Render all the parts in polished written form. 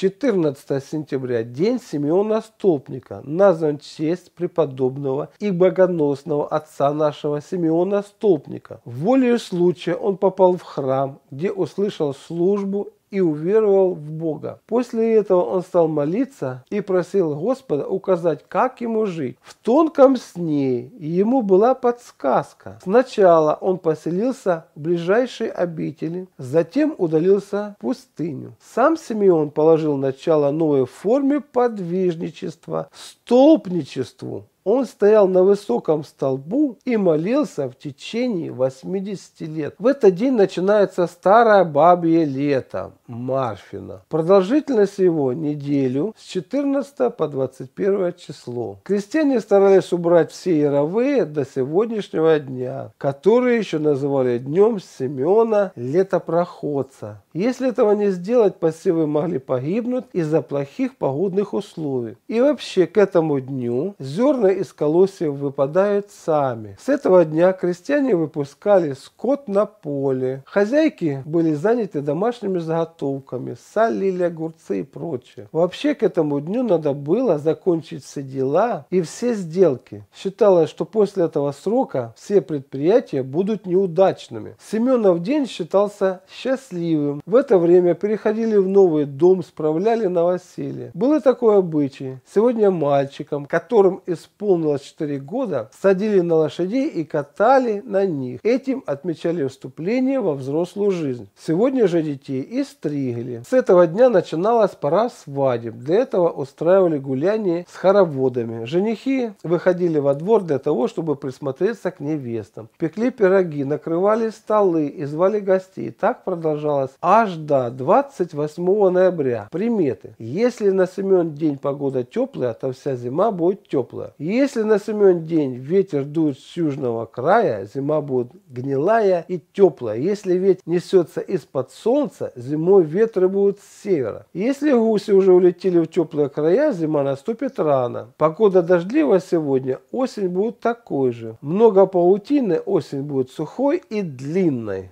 14 сентября – день Симеона Столпника, назван в честь преподобного и богоносного отца нашего Симеона Столпника. Волею случая он попал в храм, где услышал службу и уверовал в Бога. После этого он стал молиться и просил Господа указать, как ему жить. В тонком сне ему была подсказка. Сначала он поселился в ближайшей обители, затем удалился в пустыню. Сам Симеон положил начало новой форме подвижничества – столпничеству. Он стоял на высоком столбу и молился в течение 80 лет. В этот день начинается старое бабье лето Марфина. Продолжительность его неделю с 14 по 21 число. Крестьяне старались убрать все яровые до сегодняшнего дня, которые еще называли днем Симеона Летопроходца. Если этого не сделать, посевы могли погибнуть из-за плохих погодных условий. И вообще к этому дню зерна из колосьев выпадают сами. С этого дня крестьяне выпускали скот на поле. Хозяйки были заняты домашними заготовками, солили огурцы и прочее. Вообще к этому дню надо было закончить все дела и все сделки. Считалось, что после этого срока все предприятия будут неудачными. Семенов день считался счастливым. В это время переходили в новый дом, справляли новоселье. Было такое обычай. Сегодня мальчикам, которым исполнилось 4 года, садили на лошадей и катали на них. Этим отмечали вступление во взрослую жизнь. Сегодня же детей и стригли. С этого дня начиналась пора свадеб. Для этого устраивали гуляния с хороводами. Женихи выходили во двор для того, чтобы присмотреться к невестам. Пекли пироги, накрывали столы и звали гостей. Так продолжалось аж до 28 ноября. Приметы. Если на Семен день погода теплая, то вся зима будет теплая. Если на Семен день ветер дует с южного края, зима будет гнилая и теплая. Если ветер несется из-под солнца, зимой ветры будут с севера. Если гуси уже улетели в теплые края, зима наступит рано. Погода дождливая сегодня, осень будет такой же. Много паутины, осень будет сухой и длинной.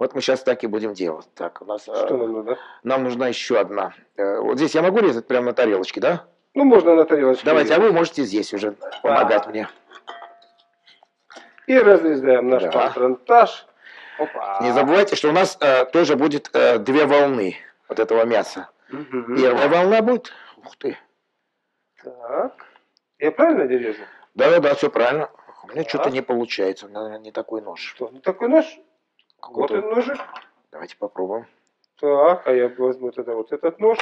Вот мы сейчас так и будем делать. Так, у нас, что нам нужно? Нам нужна еще одна. Вот здесь я могу резать прямо на тарелочке, да? Ну, можно на тарелочке. Давайте, а вы можете здесь уже помогать мне. И разрезаем наш патронтаж. Не забывайте, что у нас тоже будет 2 волны вот этого мяса. Угу. Первая волна будет. Ух ты. Так. Я правильно дерезу? Да, все правильно. У меня что-то не получается. У меня не такой нож. Что, не такой нож? Вот он ножик. Давайте попробуем. Так, а я возьму тогда вот этот нож.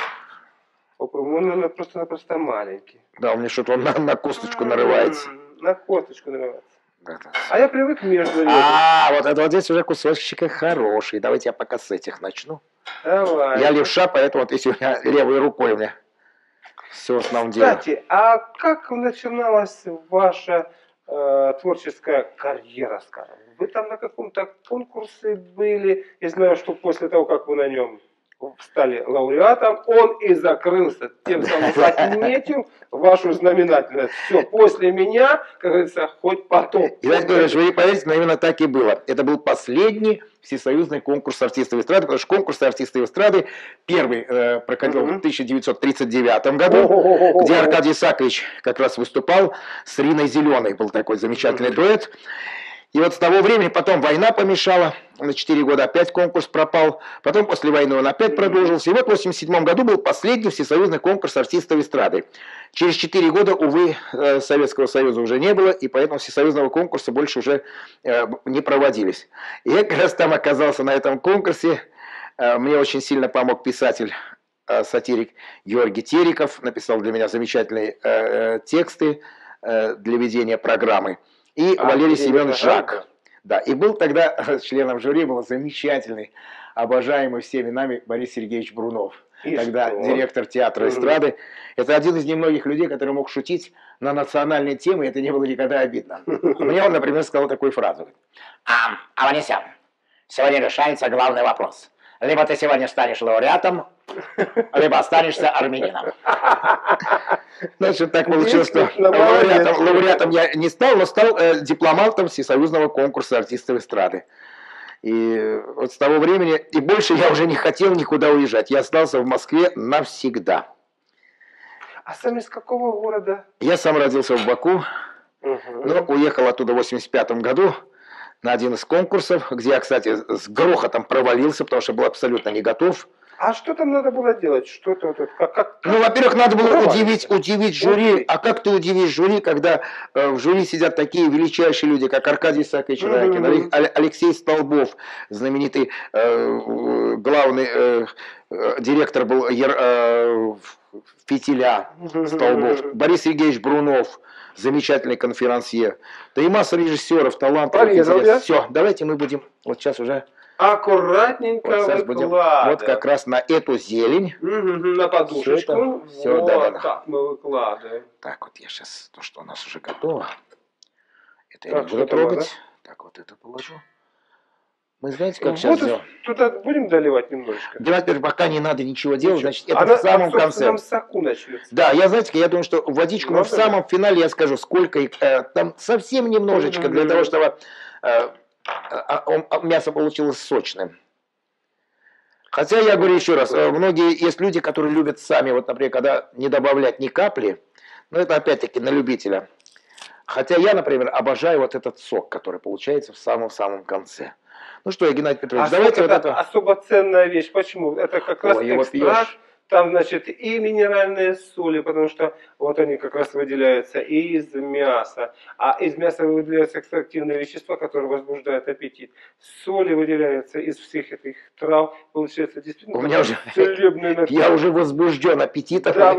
Он, наверное, просто-напросто маленький. Да, у меня что-то он на косточку нарывается. На косточку нарывается. Да. А я привык между ними. Вот это вот здесь уже кусочек хороший. Давайте я пока с этих начну. Давай. Я левша, поэтому вот здесь у меня левой рукой у меня все в основном дело. Кстати, а как начиналась ваша творческая карьера, скажем? Вы там на каком-то конкурсе были? Я знаю, что после того, как вы на нем стали лауреатом, он и закрылся, тем самым отметил вашу знаменательность. Все, после меня, как говорится, хоть потом. Иван Георгиевич, вы не поверите, но именно так и было. Это был последний всесоюзный конкурс артистов эстрады, потому что конкурс артистов эстрады первый проходил в 1939 году, где Аркадий Сакович как раз выступал с Риной Зеленой. Был такой замечательный дуэт. И вот с того времени потом война помешала, на 4 года опять конкурс пропал, потом после войны он опять продолжился. И вот в 1987 году был последний всесоюзный конкурс артистов эстрады. Через 4 года, увы, Советского Союза уже не было, и поэтому всесоюзного конкурса больше уже не проводились. И я как раз там оказался на этом конкурсе, мне очень сильно помог писатель, сатирик Георгий Териков, написал для меня замечательные тексты для ведения программы. И Валерий Семенович Жак. Да, и был тогда членом жюри, был замечательный, обожаемый всеми нами Борис Сергеевич Брунов. И тогда директор театра эстрады. Это один из немногих людей, который мог шутить на национальные темы, и это не было никогда обидно. Мне он, например, сказал такую фразу. Аванесян, сегодня решается главный вопрос. Либо ты сегодня станешь лауреатом, либо останешься армянином. Значит, так получилось, что лауреатом я не стал, но стал дипломантом всесоюзного конкурса артистов эстрады. И вот с того времени, и больше я уже не хотел никуда уезжать. Я остался в Москве навсегда. А сам из какого города? Я сам родился в Баку, но уехал оттуда в 1985 году на один из конкурсов, где я, кстати, с грохотом провалился, потому что был абсолютно не готов. А что там надо было делать? Что-то, как, ну, во-первых, надо было удивить жюри. А как ты удивишь жюри, когда в жюри сидят такие величайшие люди, как Аркадий Исаакович Райкин, Алексей Столбов, знаменитый главный директор был «Фитиля» Столбов, Борис Сергеевич Брунов, замечательный конферансье, да и масса режиссеров, талантов. Все, давайте мы будем вот сейчас уже... аккуратненько вот выкладываем. Вот как раз на эту зелень. На подушечку. Все, вот так мы выкладываем. Так, вот я сейчас, то, что у нас уже готово, это я не буду трогать. Да? Так, вот это положу. Мы знаете, как сейчас сделаем? Туда будем доливать немножечко? Доливать, пока не надо ничего делать, значит, это в самом конце. Нам соку начнется. Да, я, знаете, я думаю, что водичку мы в самом финале, я скажу, сколько, там совсем немножечко, для того, чтобы... мясо получилось сочным. Хотя, я говорю еще раз, многие есть люди, которые любят сами, вот, например, когда не добавлять ни капли, но это опять-таки на любителя. Хотя я, например, обожаю вот этот сок, который получается в самом-самом конце. Ну что, Геннадий Петрович, давайте вот это... Особо ценная вещь. Почему? Это как раз экстракт. Там, значит, и минеральные соли, потому что вот они как раз выделяются и из мяса. А из мяса выделяются экстрактивные вещества, которые возбуждают аппетит. Соли выделяются из всех этих трав. Получается, действительно... У меня уже... Я уже возбужден аппетитом. Да,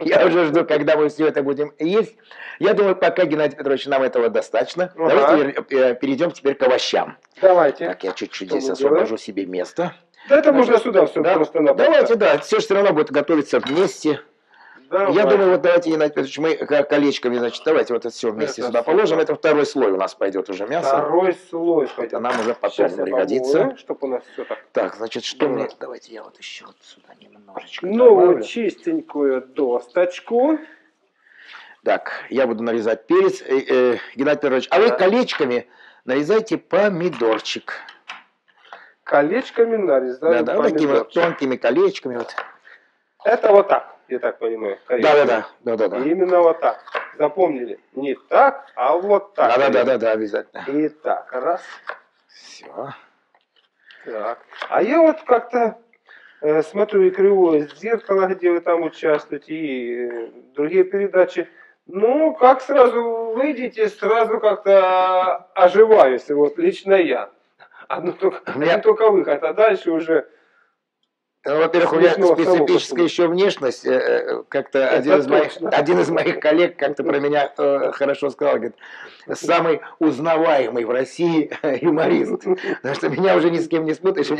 я уже жду, когда мы все это будем есть. Я думаю, пока, Геннадий Петрович, нам этого достаточно. Давайте перейдем теперь к овощам. Давайте. Так, я чуть-чуть здесь освобожу себе место. Да, это можно сюда все просто набрать. Давайте, да, все равно будет готовиться вместе. Давай. Я думаю, вот давайте, Геннадий Петрович, мы колечками, значит, давайте вот это все вместе сюда положим. Это второй слой у нас пойдет уже мясо. Второй слой пойдет. Это нам уже потом пригодится. Чтобы у нас все так. Так, значит, что мне... Давайте я вот еще вот сюда немножечко добавлю. Чистенькую досточку. Так, я буду нарезать перец. Геннадий Петрович, а вы колечками нарезайте помидорчик. Колечками нарезаем. Да, такими вот тонкими колечками. Вот. Это вот так, я так понимаю. Да. Именно вот так. Запомнили? Не так, а вот так. Да, обязательно. И так, раз. Все. Так. А я вот как-то смотрю и «Кривое зеркало», где вы там участвуете, и другие передачи. Ну, как сразу выйдете, сразу как-то оживаюсь. Вот лично я. Одно только выход, а дальше уже... Ну, во-первых, у меня специфическая еще внешность. Как-то один из моих коллег как-то про меня хорошо сказал, говорит, самый узнаваемый в России юморист. Потому что меня уже ни с кем не спутаешь.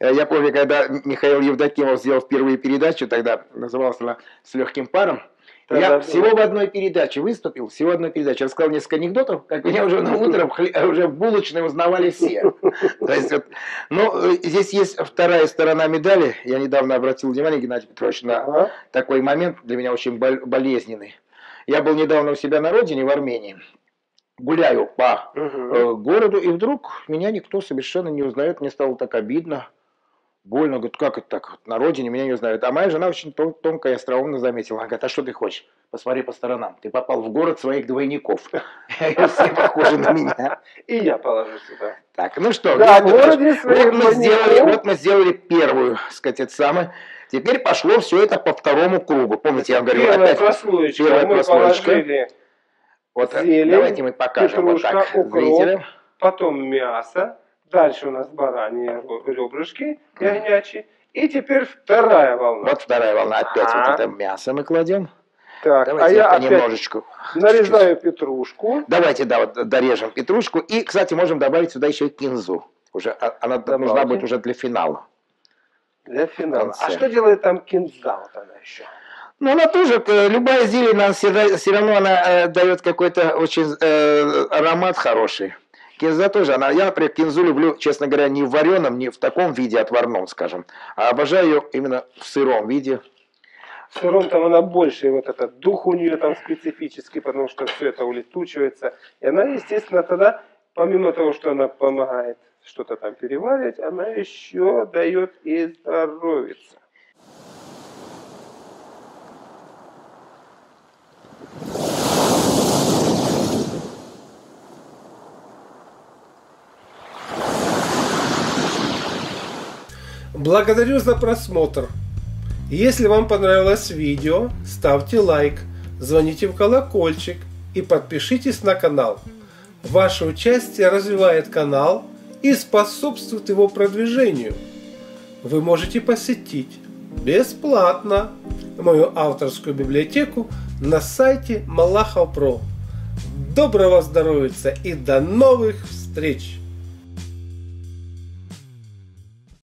Я помню, когда Михаил Евдокимов сделал впервые передачу, тогда называлась она «С легким паром». Я всего в одной передаче выступил, всего в одной передаче. Я рассказал несколько анекдотов, как меня уже на утро уже в булочной узнавали все. Но здесь есть вторая сторона медали. Я недавно обратил внимание, Геннадий Петрович, на такой момент, для меня очень болезненный. Я был недавно у себя на родине, в Армении. Гуляю по городу, и вдруг меня никто совершенно не узнает. Мне стало так обидно. Больно, говорит, как это так, на родине меня не узнают. А моя жена очень тонко и остроумно заметила. Она говорит, а что ты хочешь? Посмотри по сторонам. Ты попал в город своих двойников. Все похожи на меня. И я положу сюда. Так, ну что, вот мы сделали первую, сказать, это самое. Теперь пошло все это по второму кругу. Помните, я говорил, опять первая прослоечка. Вот давайте мы покажем вот так зрителям. Потом мясо. Дальше у нас бараньи ребрышки ягнячьи. И теперь вторая волна. Вот вторая волна. Опять вот это мясо мы кладем. Так, давайте я понемножечку нарезаю петрушку. Давайте, да, вот дорежем петрушку. И, кстати, можем добавить сюда еще кинзу. Уже, она нужна будет уже для финала. Для финала. А что делает там кинза? Вот она еще. Ну, она тоже, любая зелень, она все равно она дает какой-то очень аромат хороший. Кинза тоже. Я, например, кинзу люблю, честно говоря, не в вареном, не в таком виде отварном, скажем, а обожаю ее именно в сыром виде. В сыром там она больше, вот этот дух у нее там специфический, потому что все это улетучивается. И она, естественно, тогда, помимо того, что она помогает что-то там переваривать, она еще дает и здоровиться. Благодарю за просмотр. Если вам понравилось видео, ставьте лайк, звоните в колокольчик и подпишитесь на канал. Ваше участие развивает канал и способствует его продвижению. Вы можете посетить бесплатно мою авторскую библиотеку на сайте Малахов.Про. Доброго здоровья и до новых встреч!